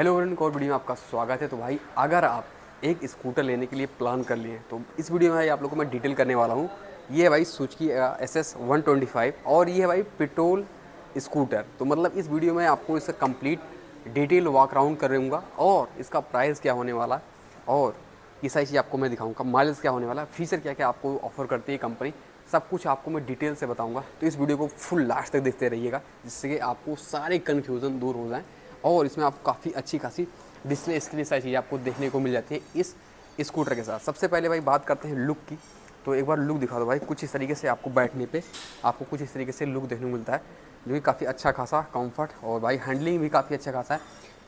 Hello friend, core video में आपका स्वागत है। तो भाई अगर आप एक स्कूटर लेने के लिए प्लान कर लिए तो इस वीडियो में भाई आप लोगों को मैं डिटेल करने वाला हूँ। ये है भाई सुजुकी SS125 और ये है भाई पेट्रोल स्कूटर। तो मतलब इस वीडियो में आपको इसका कंप्लीट डिटेल वॉक राउंड कर दूँगा और इसका प्राइस क्या होने वाला और ये सारी चीज़ आपको मैं दिखाऊँगा, माइलेज क्या होने वाला, फीचर क्या क्या आपको ऑफर करती है कंपनी, सब कुछ आपको मैं डिटेल से बताऊँगा। तो इस वीडियो को फुल लास्ट तक देखते रहिएगा जिससे कि आपको सारे कन्फ्यूज़न दूर हो जाएँ और इसमें आपको काफ़ी अच्छी खासी डिस्प्ले स्क्रीन सारी चीज़ें आपको देखने को मिल जाती है इस स्कूटर के साथ। सबसे पहले भाई बात करते हैं लुक की, तो एक बार लुक दिखा दो भाई। कुछ इस तरीके से आपको बैठने पे आपको कुछ इस तरीके से लुक देखने को मिलता है जो कि काफ़ी अच्छा खासा कंफर्ट और भाई हैंडलिंग भी काफ़ी अच्छा खासा है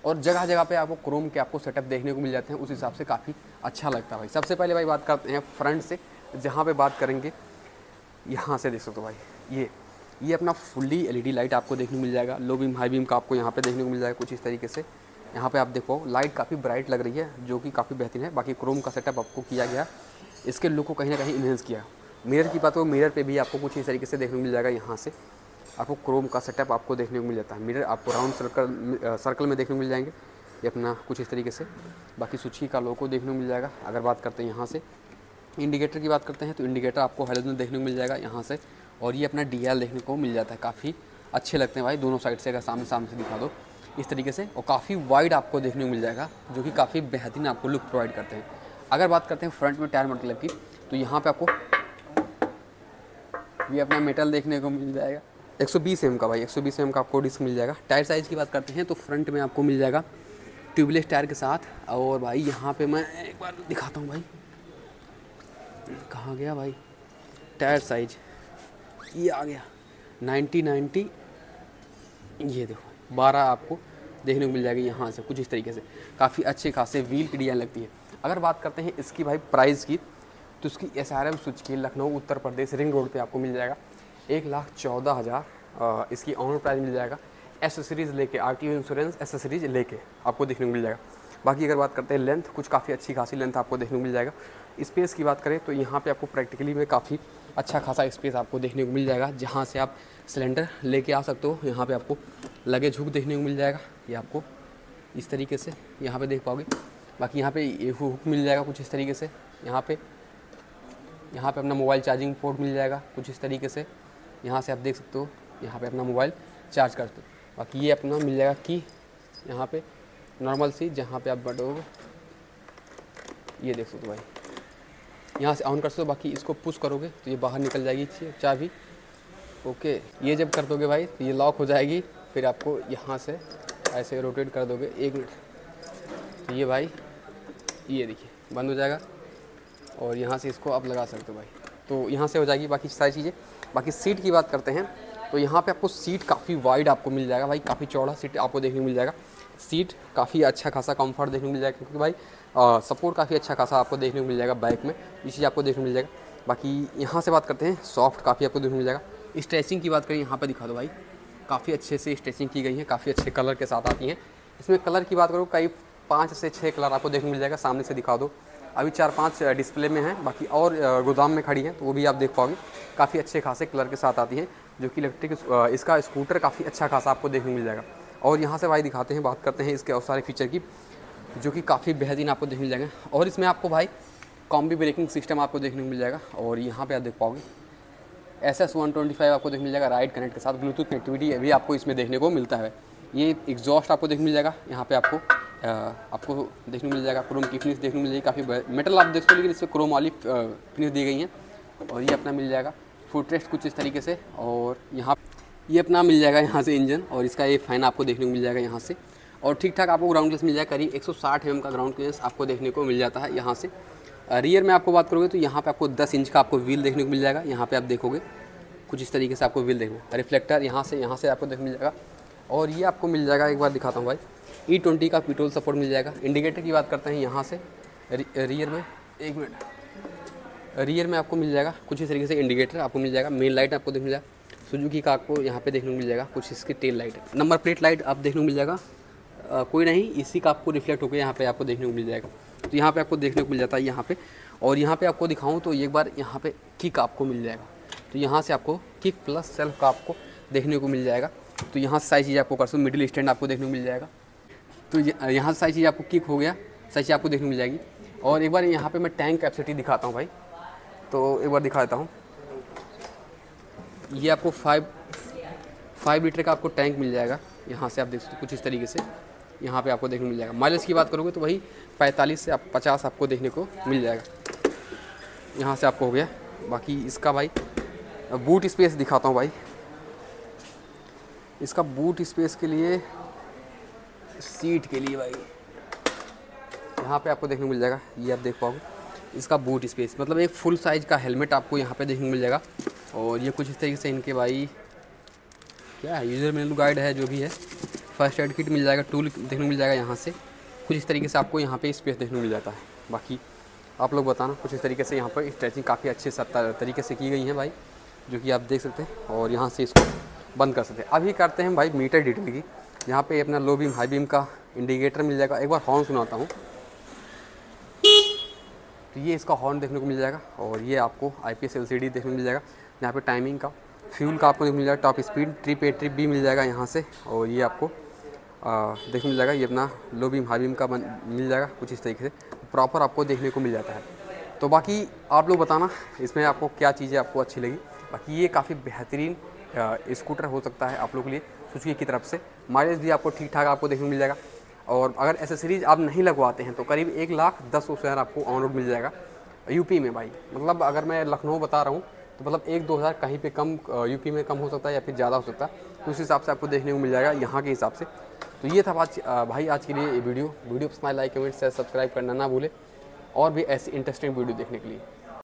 और जगह जगह पर आपको क्रोम के आपको सेटअप देखने को मिल जाते हैं, उस हिसाब से काफ़ी अच्छा लगता है भाई। सबसे पहले भाई बात करते हैं फ्रंट से, जहाँ पर बात करेंगे यहाँ से देख सकते हो भाई ये अपना फुल्ली LED लाइट आपको देखने को मिल जाएगा। लो बीम हाई बीम का आपको यहाँ पे देखने को मिल जाएगा कुछ इस तरीके से। यहाँ पे आप देखो लाइट काफ़ी ब्राइट लग रही है जो कि काफ़ी बेहतरीन है। बाकी क्रोम का सेटअप आपको किया गया, इसके लुक को कहीं ना कहीं इन्हेंस किया। मिरर की बात हो, मिरर पे भी आपको कुछ इस तरीके से देखने को मिल जाएगा। यहाँ से आपको क्रोम का सेटअप आपको देखने को मिल जाता है। मिरर आपको राउंड सर्कल में देखने को मिल जाएंगे, ये अपना कुछ इस तरीके से। बाकी सुजुकी का लोगो देखने को मिल जाएगा। अगर बात करते हैं यहाँ से इंडिकेटर की बात करते हैं तो इंडिकेटर आपको हेलोजन देखने को मिल जाएगा यहाँ से और ये अपना DL देखने को मिल जाता है। काफ़ी अच्छे लगते हैं भाई दोनों साइड से, अगर सामने सामने से दिखा दो इस तरीके से, और काफ़ी वाइड आपको देखने को मिल जाएगा जो कि काफ़ी बेहतरीन आपको लुक प्रोवाइड करते हैं। अगर बात करते हैं फ्रंट में टायर मतलब की, तो यहाँ पे आपको ये अपना मेटल देखने को मिल जाएगा 120 mm का। भाई 120 mm का आपको डिस्क मिल जाएगा। टायर साइज़ की बात करते हैं तो फ्रंट में आपको मिल जाएगा ट्यूबलेस टायर के साथ। और भाई यहाँ पर मैं एक बार दिखाता हूँ भाई, कहाँ गया भाई टायर साइज, ये आ गया 90 ये देखो 12 आपको देखने को मिल जाएगी यहाँ से कुछ इस तरीके से। काफ़ी अच्छे खासे व्हील की डिज़ाइन लगती है। अगर बात करते हैं इसकी भाई प्राइस की, तो इसकी SRM Suzuki Lucknow Uttar Pradesh ring road पे आपको मिल जाएगा 1,14,000 इसकी ऑनर प्राइस मिल जाएगा। एसेसरीज़ लेके RTO इंश्योरेंस एसेसरीज लेके आपको देखने को मिल जाएगा। बाकी अगर बात करते हैं लेंथ, कुछ काफ़ी अच्छी खासी लेंथ आपको देखने को मिल जाएगा। स्पेस की बात करें तो यहाँ पे आपको प्रैक्टिकली में काफ़ी अच्छा खासा स्पेस आपको देखने को मिल जाएगा, जहाँ से आप सिलेंडर लेके आ सकते हो। यहाँ पे आपको लगेज हुक देखने को मिल जाएगा, ये आपको इस तरीके से यहाँ पे देख पाओगे। बाकी यहाँ पे ये हुक मिल जाएगा कुछ इस तरीके से। यहाँ पे अपना मोबाइल चार्जिंग पोर्ट मिल जाएगा कुछ इस तरीके से, यहाँ से आप देख सकते हो, यहाँ पर अपना मोबाइल चार्ज करते हो। बाकी ये अपना मिल जाएगा की यहाँ पर नॉर्मल सी, जहाँ पर आप बढ़ोगे ये देख सकते हो भाई, यहाँ से ऑन कर सकते हो। बाकी इसको पुश करोगे तो ये बाहर निकल जाएगी चाबी, ओके। ये जब कर दोगे भाई तो ये लॉक हो जाएगी, फिर आपको यहाँ से ऐसे रोटेट कर दोगे, एक मिनट, तो ये भाई ये देखिए बंद हो जाएगा और यहाँ से इसको आप लगा सकते हो भाई, तो यहाँ से हो जाएगी बाकी सारी चीज़ें। बाकी सीट की बात करते हैं तो यहाँ पे आपको सीट काफ़ी वाइड आपको मिल जाएगा भाई, काफ़ी चौड़ा सीट आपको देखने को मिल जाएगा। सीट काफ़ी अच्छा खासा कंफर्ट देखने को मिल जाएगा क्योंकि भाई सपोर्ट काफ़ी अच्छा खासा आपको देखने को मिल जाएगा बैक में, ये चीज़ आपको देखने को मिल जाएगा। बाकी यहाँ से बात करते हैं सॉफ्ट काफ़ी आपको देखने को मिल जाएगा। स्ट्रेचिंग की बात करें, यहाँ पर दिखा दो भाई, काफ़ी अच्छे से स्ट्रेचिंग की गई है, काफ़ी अच्छे कलर के साथ आती हैं। इसमें कलर की बात करो, कई 5 से 6 कलर आपको देखने को मिल जाएगा। सामने से दिखा दो, अभी 4-5 डिस्प्ले में है, बाकी और गोदाम में खड़ी हैं तो वो भी आप देख पाओगे। काफ़ी अच्छे खासे कलर के साथ आती हैं जो कि इलेक्ट्रिक इसका स्कूटर काफ़ी अच्छा खासा आपको देखने को मिल जाएगा। और यहाँ से भाई दिखाते हैं, बात करते हैं इसके और सारे फीचर की जो कि काफ़ी बेहतरीन आपको देखने को मिल जाएंगे। और इसमें आपको भाई कॉम्बी ब्रेकिंग सिस्टम आपको देखने को मिल जाएगा और यहाँ पर आप देख पाओगे SS125 आपको देखने मिल जाएगा राइड कनेक्ट के साथ। ब्लूटूथ कनेक्टिविटी भी आपको इसमें देखने को मिलता है। ये एग्जॉस्ट आपको देखने मिल जाएगा, यहाँ पे आपको देखने मिल जाएगा। क्रोम की फिनिश देखने मिल जाएगी, काफ़ी मेटल आप देख सकते हो लेकिन इसमें क्रोम वाली फिनिश दी गई है। और ये अपना मिल जाएगा फुटरेस्ट कुछ इस तरीके से। और यहाँ ये अपना मिल जाएगा यहाँ से इंजन और इसका ये फैन आपको देखने को मिल जाएगा यहाँ से। और ठीक ठाक आपको ग्राउंड क्लियरेंस मिल जाएगा, करीब 160 mm का ग्राउंड क्लियरेंस आपको देखने को मिल जाता है यहाँ से। रियर में आपको बात करोगे तो यहाँ पर आपको 10 इंच का आपको व्हील देखने को मिल जाएगा। यहाँ पर आप देखोगे कुछ इस तरीके से आपको व्हील देखने, रिफ्लेक्टर यहाँ से आपको देखने मिल जाएगा। और ये आपको मिल जाएगा, एक बार दिखाता हूँ भाई, E20 का पेट्रोल सपोर्ट मिल जाएगा। इंडिकेटर की बात करते हैं यहाँ से रियर में, एक मिनट, रियर में आपको मिल जाएगा कुछ इस तरीके से इंडिकेटर आपको मिल जाएगा। मेन लाइट आपको देखने मिल जाएगा। सुजुकी का आपको यहाँ पे देखने को मिल जाएगा कुछ इसकी tail light, number plate light आप देखने को मिल जाएगा, कोई नहीं इसी का आपको रिफ्लेक्ट होकर यहाँ पर आपको देखने को मिल जाएगा। तो यहाँ पर आपको देखने को मिल जाता है यहाँ पर। और यहाँ पर आपको दिखाऊँ तो एक बार यहाँ पर किक आपको मिल जाएगा, तो यहाँ से आपको किक प्लस सेल्फ का आपको देखने को मिल जाएगा। तो यहाँ सारी चीज़ आपको कर सकते हो। मिडिल स्टैंड आपको देखने को मिल जाएगा। तो यहाँ सारी चीज़ आपको किक हो गया, सारी चीज़ आपको देखने मिल जाएगी। और एक बार यहाँ पे मैं टैंक कैपेसिटी दिखाता हूँ भाई, तो एक बार दिखा देता हूँ। ये आपको 5 लीटर का आपको टैंक मिल जाएगा, यहाँ से आप देख सकते हो कुछ इस तरीके से यहाँ पे आपको देखने मिल जाएगा। माइलेज की बात करोगे तो वही 45 से आप 50 आपको देखने को मिल जाएगा। यहाँ से आपको हो गया। बाकी इसका भाई बूट स्पेस दिखाता हूँ भाई, इसका बूट स्पेस के लिए सीट के लिए भाई यहाँ पे आपको देखने को मिल जाएगा, ये आप देख पाओगे इसका बूट स्पेस, मतलब एक फुल साइज का हेलमेट आपको यहाँ पे देखने को मिल जाएगा। और ये कुछ इस तरीके से इनके भाई क्या है, यूज़र मैनुअल गाइड है जो भी है, फर्स्ट एड किट मिल जाएगा, टूल देखने को मिल जाएगा। यहाँ से कुछ इस तरीके से आपको यहाँ पे स्पेस देखने को मिल जाता है। बाकी आप लोग बताना, कुछ इस तरीके से यहाँ पर स्ट्रेचिंग काफ़ी अच्छे तरीके से की गई है भाई, जो कि आप देख सकते हैं। और यहाँ से इसको बंद कर सकते हैं। अभी करते हैं भाई मीटर डिटेल की। यहाँ पे अपना लो बीम हाई बीम का इंडिकेटर मिल जाएगा। एक बार हॉर्न सुनाता हूँ तो ये इसका हॉर्न देखने को मिल जाएगा। और ये आपको आईपीएस एलसीडी देखने को मिल जाएगा। यहाँ पे टाइमिंग का, फ्यूल का आपको देखने मिल जाएगा, top speed, trip A trip B मिल जाएगा यहाँ से। और ये आपको देखने को मिल जाएगा, ये अपना लो बीम हाई बीम का मिल जाएगा। कुछ इस तरीके से प्रॉपर आपको देखने को मिल जाता है। तो बाकी आप लोग बताना इसमें आपको क्या चीज़ें आपको अच्छी लगी। बाकी ये काफ़ी बेहतरीन स्कूटर हो सकता है आप लोग के लिए सुजुकी की तरफ से। माइलेज भी आपको ठीक ठाक आपको देखने को मिल जाएगा। और अगर एसेसरीज आप नहीं लगवाते हैं तो करीब 1,10,000 आपको ऑन रोड मिल जाएगा यूपी में भाई। मतलब अगर मैं लखनऊ बता रहा हूँ तो मतलब 1-2 हज़ार कहीं पे कम यूपी में कम हो सकता है या फिर ज़्यादा हो सकता है, तो उस हिसाब से आपको देखने को मिल जाएगा यहाँ के हिसाब से। तो ये था आज के लिए वीडियो। वीडियो पसंद आए लाइक कमेंट शेयर सब्सक्राइब करना ना भूले और भी ऐसी इंटरेस्टिंग वीडियो देखने के लिए।